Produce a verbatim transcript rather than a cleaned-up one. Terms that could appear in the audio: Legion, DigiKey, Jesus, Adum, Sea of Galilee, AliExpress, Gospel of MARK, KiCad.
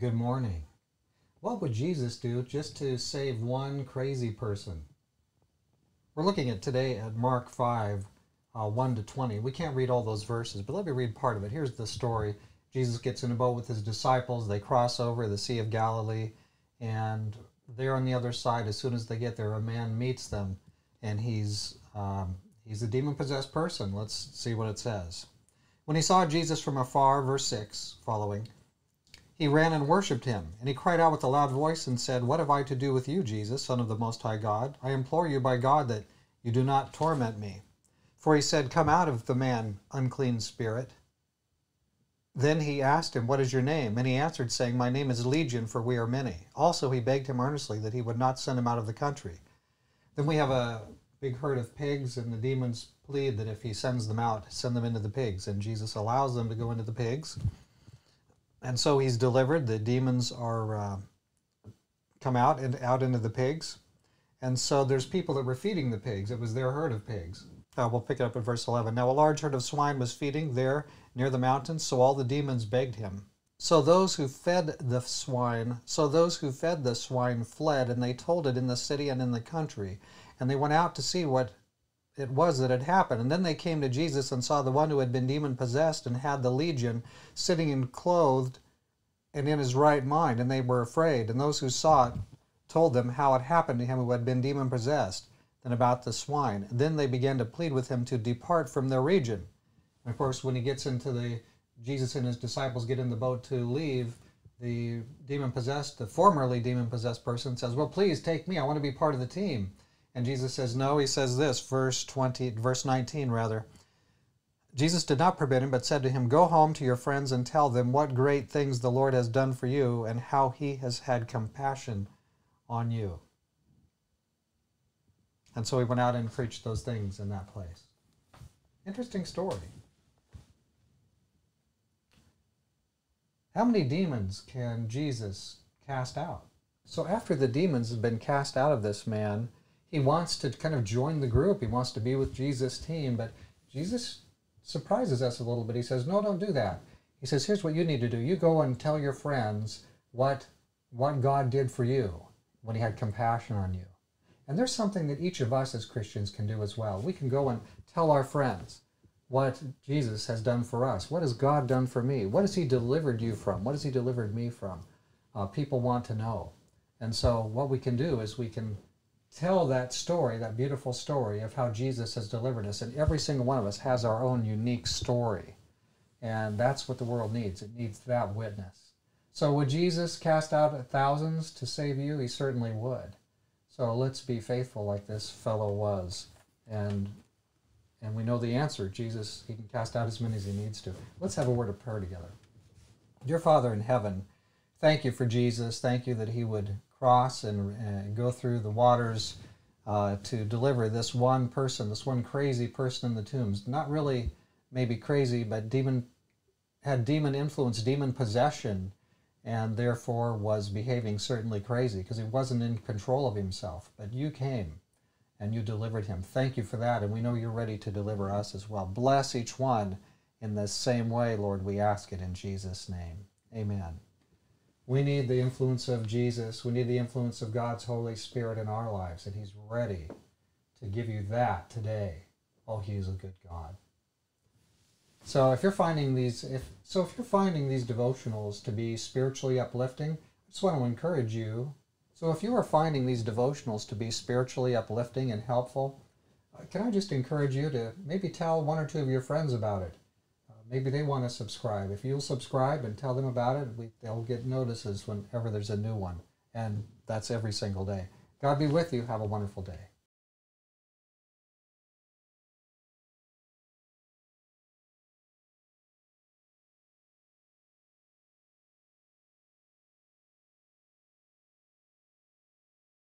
Good morning. What would Jesus do just to save one crazy person? We're looking at today at Mark five, uh, one to twenty. We can't read all those verses, but let me read part of it. Here's the story. Jesus gets in a boat with his disciples. They cross over the Sea of Galilee, and there on the other side, as soon as they get there, a man meets them, and he's, um, he's a demon-possessed person. Let's see what it says. When he saw Jesus from afar, verse six following, he ran and worshipped him, and he cried out with a loud voice and said, "What have I to do with you, Jesus, Son of the Most High God? I implore you by God that you do not torment me." For he said, "Come out of the man, unclean spirit." Then he asked him, "What is your name?" And he answered, saying, "My name is Legion, for we are many." Also he begged him earnestly that he would not send him out of the country. Then we have a big herd of pigs, and the demons plead that if he sends them out, send them into the pigs. And Jesus allows them to go into the pigs. And so he's delivered. The demons are uh, come out and out into the pigs. And so there's people that were feeding the pigs. It was their herd of pigs. Uh, we'll pick it up at verse eleven. Now a large herd of swine was feeding there near the mountains, so all the demons begged him. So those who fed the swine, so those who fed the swine fled, and they told it in the city and in the country. And they went out to see what it was that had happened. And then they came to Jesus and saw the one who had been demon-possessed and had the legion sitting and clothed and in his right mind, and they were afraid. And those who saw it told them how it happened to him who had been demon-possessed and about the swine. And then they began to plead with him to depart from their region. And of course, when he gets into the, Jesus and his disciples get in the boat to leave, the demon-possessed, the formerly demon-possessed person says, "Well, please take me. I want to be part of the team." And Jesus says no. He says this, verse twenty, verse nineteen rather. Jesus did not forbid him, but said to him, "Go home to your friends and tell them what great things the Lord has done for you and how he has had compassion on you." And so he went out and preached those things in that place. Interesting story. How many demons can Jesus cast out? So after the demons have been cast out of this man, he wants to kind of join the group. He wants to be with Jesus' team, but Jesus surprises us a little bit. He says, "No, don't do that." He says, "Here's what you need to do. You go and tell your friends what, what God did for you when he had compassion on you." And there's something that each of us as Christians can do as well. We can go and tell our friends what Jesus has done for us. What has God done for me? What has he delivered you from? What has he delivered me from? Uh, people want to know. And so what we can do is we can tell that story, that beautiful story of how Jesus has delivered us. And every single one of us has our own unique story. And that's what the world needs. It needs that witness. So would Jesus cast out thousands to save you? He certainly would. So let's be faithful like this fellow was. And, and we know the answer. Jesus, he can cast out as many as he needs to. Let's have a word of prayer together. Dear Father in heaven, thank you for Jesus. Thank you that he would cross and, and go through the waters uh, to deliver this one person, this one crazy person in the tombs. Not really maybe crazy, but demon had demon influence, demon possession, and therefore was behaving certainly crazy because he wasn't in control of himself. But you came and you delivered him. Thank you for that, and we know you're ready to deliver us as well. Bless each one in the same way, Lord, we ask it in Jesus' name. Amen. We need the influence of Jesus. We need the influence of God's Holy Spirit in our lives, and he's ready to give you that today. Oh, he's a good God. So if you're finding these, if so if you're finding these devotionals to be spiritually uplifting, I just want to encourage you. So if you are finding these devotionals to be spiritually uplifting and helpful, can I just encourage you to maybe tell one or two of your friends about it? Maybe they want to subscribe. If you'll subscribe and tell them about it, we, they'll get notices whenever there's a new one. And that's every single day. God be with you. Have a wonderful day.